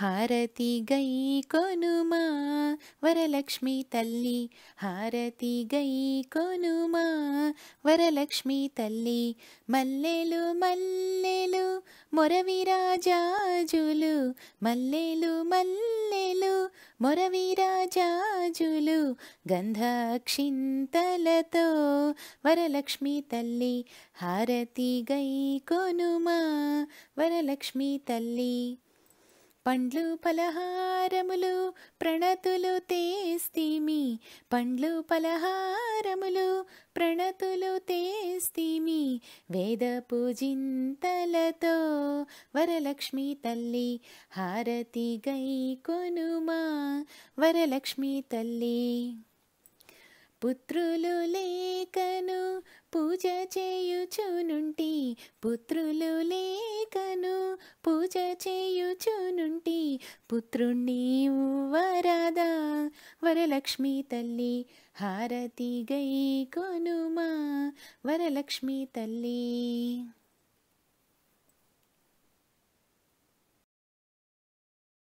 హారతి గై కొనుమా వరలక్ష్మి తల్లి, హారతి గై కొనుమా వరలక్ష్మి తల్లి. మల్లెలు మల్లెలు మొరవిరాజాజులు, మల్లెలు మల్లెలు మొరవిరాజాజులు, గంధాక్షింతలతో వరలక్ష్మి తల్లి, హారతి గై కొనుమా వరలక్ష్మి తల్లి. పండ్లు పలహారములు ప్రణతులు తేస్తిమి, పండ్లు పలహారములు ప్రణతులు తేస్తిమి, వేద పూజింతలతో వరలక్ష్మి తల్లి, హారతి గై కొనుమా వరలక్ష్మి తల్లి. పుత్రులు లేకను పూజ చేయుచునుంటి, పుత్రులు లేకను పూజ చేయుచునుంటి, పుత్రుణ్ణి వరదా వరలక్ష్మి తల్లి, హారతి గై కొనుమా వరలక్ష్మి తల్లి.